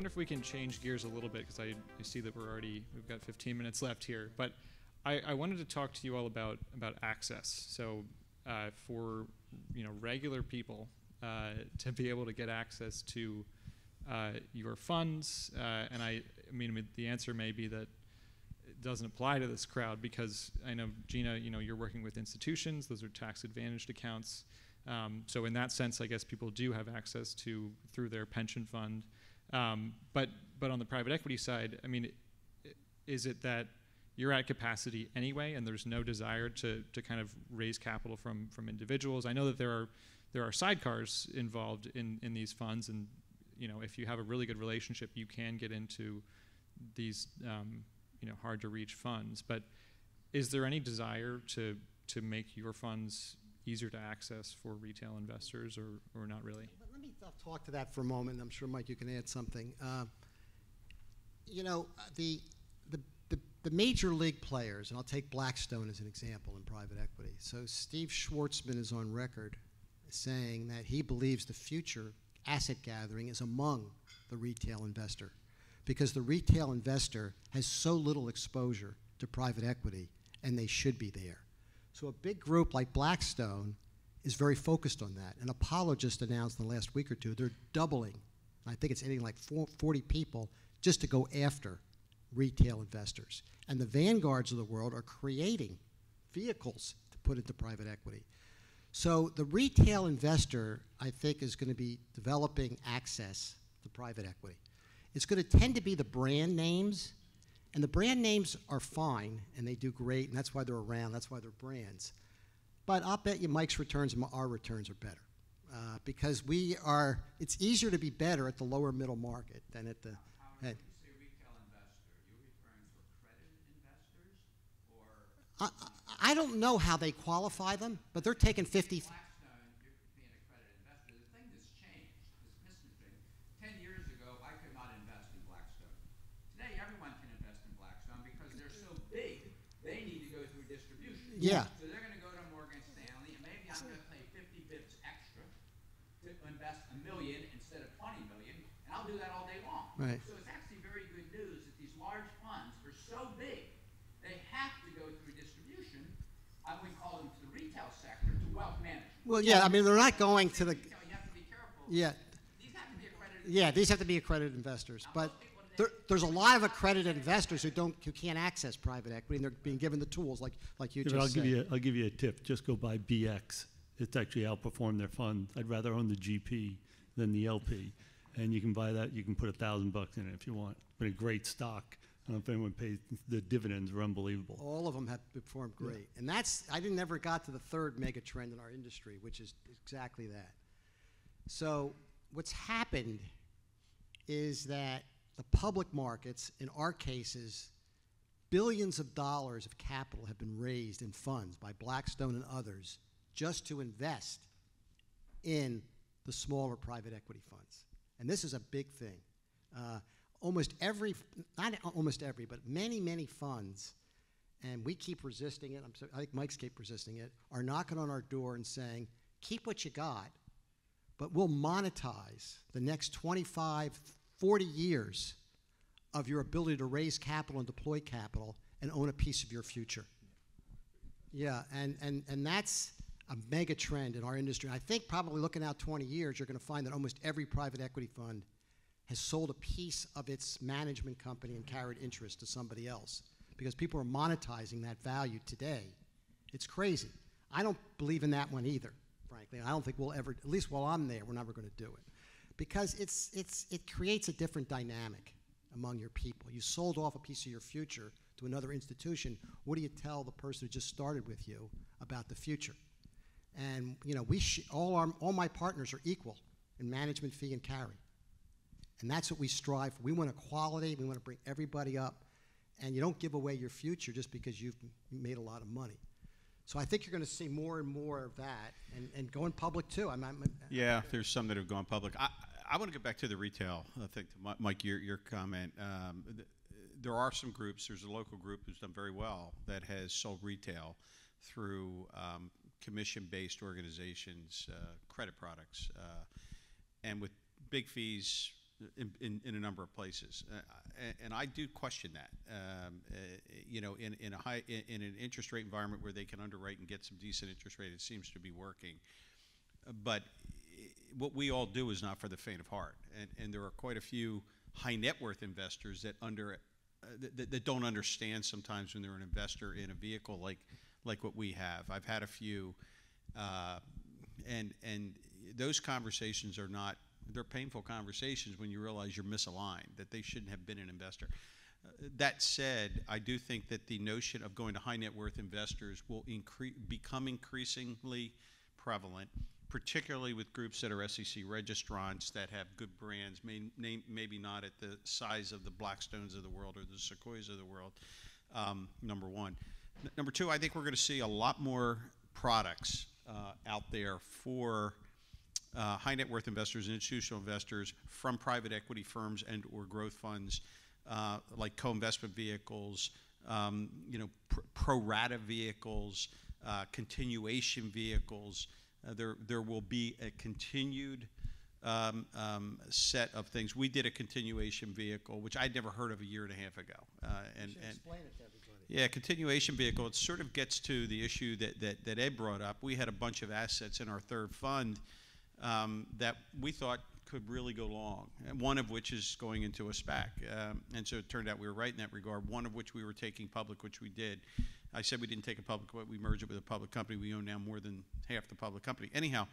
wonder if we can change gears a little bit, because I see that we've got 15 minutes left here. But I wanted to talk to you all about access. So for regular people to be able to get access to your funds, and I mean, the answer may be that it doesn't apply to this crowd, because I know, Gina, you're working with institutions. Those are tax advantaged accounts. So in that sense, I guess people do have access to through their pension fund. But on the private equity side, I mean, is it that you're at capacity anyway, and there's no desire to kind of raise capital from individuals? I know that there are sidecars involved in these funds, and if you have a really good relationship, you can get into these hard to reach funds. But is there any desire to make your funds easier to access for retail investors, or not really? But let me talk to that for a moment. I'm sure, Mike, you can add something. The major league players, and I'll take Blackstone as an example in private equity. So Steve Schwarzman is on record saying that he believes the future asset gathering is among the retail investor, because the retail investor has so little exposure to private equity, and they should be there. So a big group like Blackstone is very focused on that. And Apollo just announced in the last week or two, they're doubling, I think it's anything like 40 people, just to go after retail investors. And the Vanguards of the world are creating vehicles to put into private equity. So the retail investor, I think, is going to be developing access to private equity. It's going to tend to be the brand names. And the brand names are fine, and they do great, and that's why they're around, that's why they're brands. But I'll bet you Mike's returns and our returns are better, because it's easier to be better at the lower middle market than at the head. When you say retail investor, are you referring to accredited investors, or? I don't know how they qualify them, but they're taking 50. Yeah. So they're going to go to Morgan Stanley, and maybe I'm going to pay 50 bips extra to invest $1 million instead of 20 million, and I'll do that all day long. Right. So it's actually very good news that these large funds are so big, they have to go through distribution. I wouldn't call them to the retail sector, to wealth management. Well, yeah, I mean, they're not going to the. Retail, you have to be careful. Yeah. These have to be accredited. Yeah, these have to be accredited investors, now, but. There's a lot of accredited investors who can't access private equity, and they're being given the tools like you just said. I'll give you a tip. Just go buy BX. It's actually outperformed their fund. I'd rather own the GP than the LP, and you can buy that. You can put $1,000 in it if you want. But a great stock. I don't know if anyone pays. The dividends are unbelievable. All of them have performed great, yeah. And I didn't ever got to the third mega trend in our industry, which is exactly that. So what's happened is that. The public markets, in our cases, billions of dollars of capital have been raised in funds by Blackstone and others just to invest in the smaller private equity funds. And this is a big thing. Not almost every, but many, many funds, and we keep resisting it, I think Mike's keep resisting it, are knocking on our door and saying, keep what you got, but we'll monetize the next 25, 40 years of your ability to raise capital and deploy capital and own a piece of your future. Yeah, and that's a mega trend in our industry. I think probably looking out 20 years, you're gonna find that almost every private equity fund has sold a piece of its management company and carried interest to somebody else, because people are monetizing that value today. It's crazy. I don't believe in that one either, frankly. I don't think we'll ever, at least while I'm there, we're never gonna do it. Because it creates a different dynamic among your people. You sold off a piece of your future to another institution. What do you tell the person who just started with you about the future? And all my partners are equal in management fee and carry, and that's what we strive for. We want equality. We want to bring everybody up, and you don't give away your future just because you've made a lot of money. So I think you're going to see more and more of that, and going public too. Yeah, there's some that have gone public. I want to get back to the retail. I think, Mike, your comment. There are some groups. There's a local group who's done very well that has sold retail through commission-based organizations, credit products, and with big fees, in a number of places, and I do question that. You know, in an interest rate environment where they can underwrite and get some decent interest rate, it seems to be working. But what we all do is not for the faint of heart, and there are quite a few high net worth investors that that don't understand sometimes when they're an investor in a vehicle like what we have. I've had a few, and those conversations are not. They're painful conversations when you realize you're misaligned, that they shouldn't have been an investor. That said, I do think that the notion of going to high net worth investors will become increasingly prevalent, particularly with groups that are SEC registrants that have good brands, maybe not at the size of the Blackstones of the world or the Sequoias of the world, number one. Number two, I think we're going to see a lot more products out there for high net worth investors and institutional investors from private equity firms and or growth funds, like co-investment vehicles, you know, pro-rata vehicles, continuation vehicles. There will be a continued set of things. We did a continuation vehicle, which I'd never heard of a year and a half ago. And explain it to everybody. Yeah, continuation vehicle. It sort of gets to the issue that Ed brought up. We had a bunch of assets in our third fund that we thought could really go long, and one of which is going into a SPAC. And so it turned out we were right in that regard, one of which we were taking public, which we did. I said we didn't take it public, but we merged it with a public company. We own now more than half the public company. Anyhow,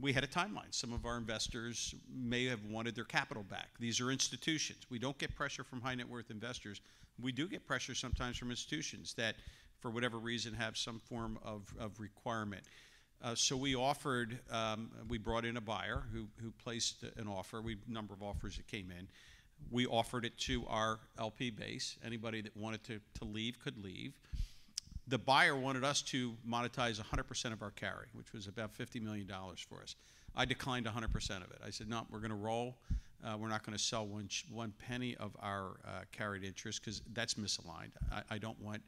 we had a timeline. Some of our investors may have wanted their capital back. These are institutions. We don't get pressure from high net worth investors. We do get pressure sometimes from institutions that, for whatever reason, have some form of requirement. So we offered, we brought in a buyer who placed an offer. We number of offers that came in. We offered it to our LP base. Anybody that wanted to leave could leave. The buyer wanted us to monetize 100% of our carry, which was about $50 million for us. I declined 100% of it. I said, no, we're going to roll. We're not going to sell one penny of our carried interest because that's misaligned. I don't want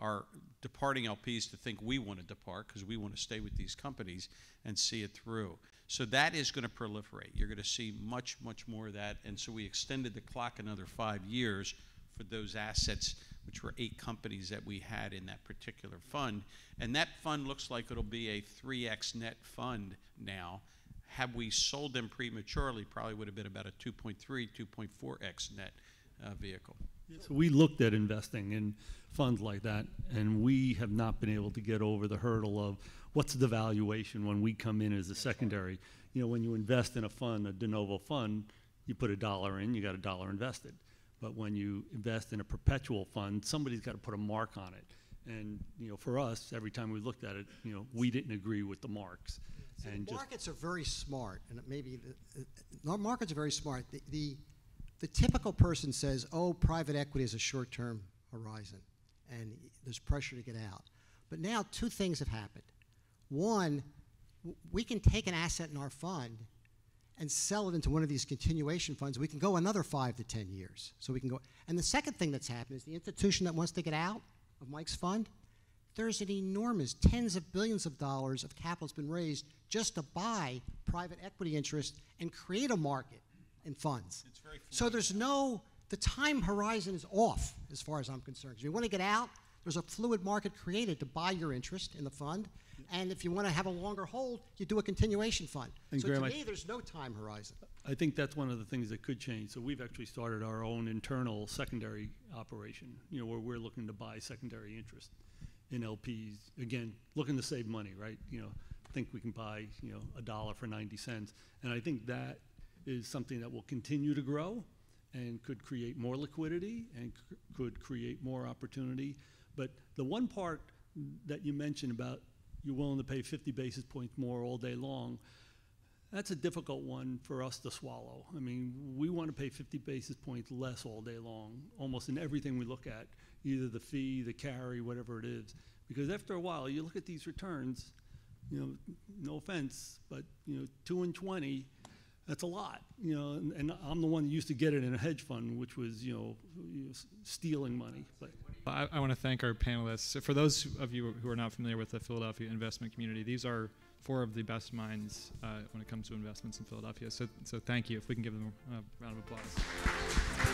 our departing LPs to think we want to depart because we want to stay with these companies and see it through. So that is going to proliferate. You're going to see much, much more of that. And so we extended the clock another 5 years for those assets, which were 8 companies that we had in that particular fund. And that fund looks like it'll be a 3x net fund now. Had we sold them prematurely, probably would have been about a 2.3, 2.4x net vehicle. So we looked at investing in funds like that, and we have not been able to get over the hurdle of what's the valuation when we come in as a secondary. You know, when you invest in a fund, a de novo fund, you put $1 in, you got $1 invested. But when you invest in a perpetual fund, somebody's got to put a mark on it. And, you know, for us, every time we looked at it, you know, we didn't agree with the marks. So and the markets are very smart, and maybe the markets are very smart. The typical person says, oh, private equity is a short-term horizon, and there's pressure to get out. But now two things have happened. One, we can take an asset in our fund and sell it into one of these continuation funds. We can go another 5 to 10 years. So we can go. And the second thing that's happened is the institution that wants to get out of Mike's fund, there's an enormous tens of billions of dollars of capital has been raised just to buy private equity interest and create a market in funds. It's very so there's no, the time horizon is off as far as I'm concerned. If you want to get out, there's a fluid market created to buy your interest in the fund. And if you want to have a longer hold, you do a continuation fund. And so Graham, to me, there's no time horizon. I think that's one of the things that could change. So we've actually started our own internal secondary operation, you know, where we're looking to buy secondary interest in LPs. Again, looking to save money, right? You know, I think we can buy, you know, $1 for 90 cents. And I think that is something that will continue to grow and could create more liquidity and could create more opportunity. But the one part that you mentioned about you're willing to pay 50 basis points more all day long, that's a difficult one for us to swallow. I mean, we want to pay 50 basis points less all day long, almost in everything we look at, either the fee, the carry, whatever it is. Because after a while, you look at these returns, you know, no offense, but you know, 2 and 20, That's a lot, you know, and I'm the one that used to get it in a hedge fund, which was, you know, stealing money. But I want to thank our panelists. For those of you who are not familiar with the Philadelphia investment community, these are four of the best minds when it comes to investments in Philadelphia. So thank you. If we can give them a round of applause.